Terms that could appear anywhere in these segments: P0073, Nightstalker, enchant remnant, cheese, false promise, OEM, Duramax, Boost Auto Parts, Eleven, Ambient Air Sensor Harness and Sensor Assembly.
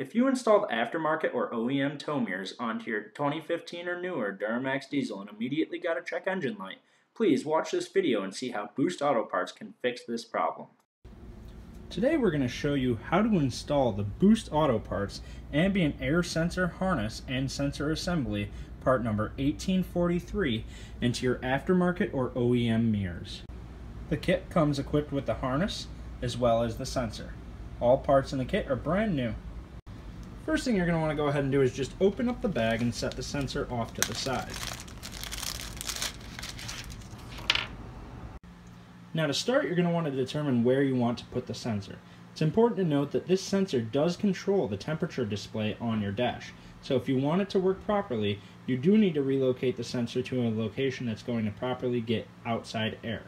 If you installed aftermarket or OEM tow mirrors onto your 2015 or newer Duramax diesel and immediately got a check engine light, please watch this video and see how Boost Auto Parts can fix this problem. Today we're going to show you how to install the Boost Auto Parts Ambient Air Sensor Harness and Sensor Assembly part number 1843 into your aftermarket or OEM mirrors. The kit comes equipped with the harness as well as the sensor. All parts in the kit are brand new. First thing you're going to want to go ahead and do is just open up the bag and set the sensor off to the side. Now to start, you're going to want to determine where you want to put the sensor. It's important to note that this sensor does control the temperature display on your dash. So if you want it to work properly, you do need to relocate the sensor to a location that's going to properly get outside air.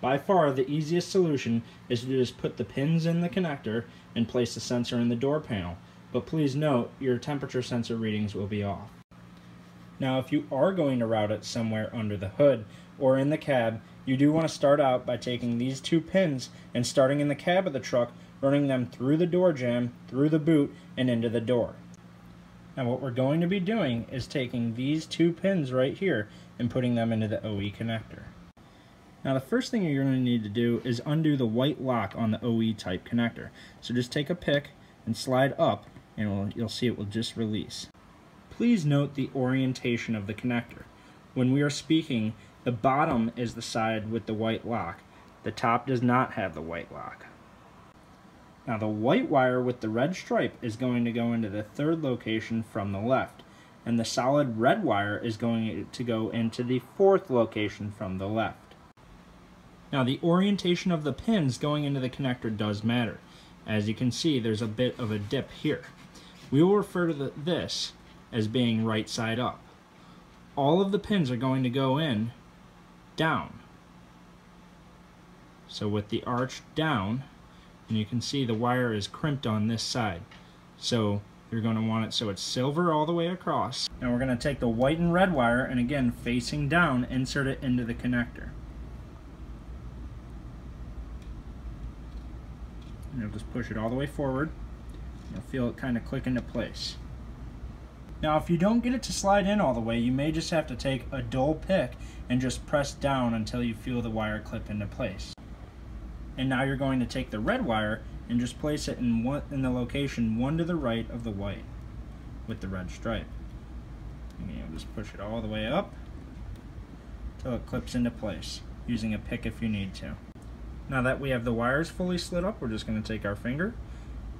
By far, the easiest solution is to just put the pins in the connector and place the sensor in the door panel. But please note, your temperature sensor readings will be off. Now if you are going to route it somewhere under the hood or in the cab, you do want to start out by taking these two pins and starting in the cab of the truck, running them through the door jamb, through the boot, and into the door. Now what we're going to be doing is taking these two pins right here and putting them into the OE connector. Now the first thing you're going to need to do is undo the white lock on the OE type connector. So just take a pick and slide up and you'll see it will just release. Please note the orientation of the connector. When we are speaking, the bottom is the side with the white lock. The top does not have the white lock. Now the white wire with the red stripe is going to go into the third location from the left, and the solid red wire is going to go into the fourth location from the left. Now the orientation of the pins going into the connector does matter. As you can see, there's a bit of a dip here. We will refer to this as being right side up. All of the pins are going to go in down. So with the arch down, and you can see the wire is crimped on this side. So you're going to want it so it's silver all the way across. Now we're going to take the white and red wire and again facing down, insert it into the connector. And you'll just push it all the way forward. You'll feel it kind of click into place. Now if you don't get it to slide in all the way, you may just have to take a dull pick and just press down until you feel the wire clip into place. And now you're going to take the red wire and just place it in the location one to the right of the white with the red stripe. And you'll just push it all the way up until it clips into place, using a pick if you need to. Now that we have the wires fully slid up, we're just going to take our finger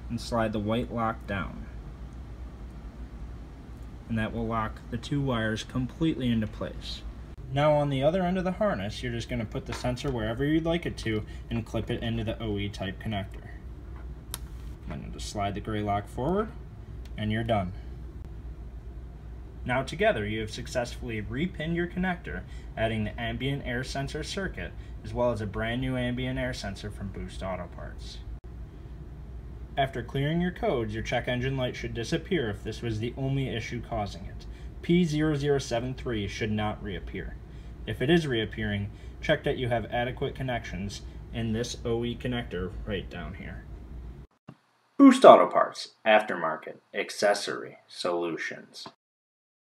and slide the white lock down. And that will lock the two wires completely into place. Now on the other end of the harness, you're just going to put the sensor wherever you'd like it to and clip it into the OE type connector. And then just slide the gray lock forward and you're done. Now together you have successfully repinned your connector, adding the ambient air sensor circuit as well as a brand new ambient air sensor from Boost Auto Parts. After clearing your codes, your check engine light should disappear if this was the only issue causing it. P0073 should not reappear. If it is reappearing, check that you have adequate connections in this OE connector right down here. Boost Auto Parts, aftermarket accessory solutions.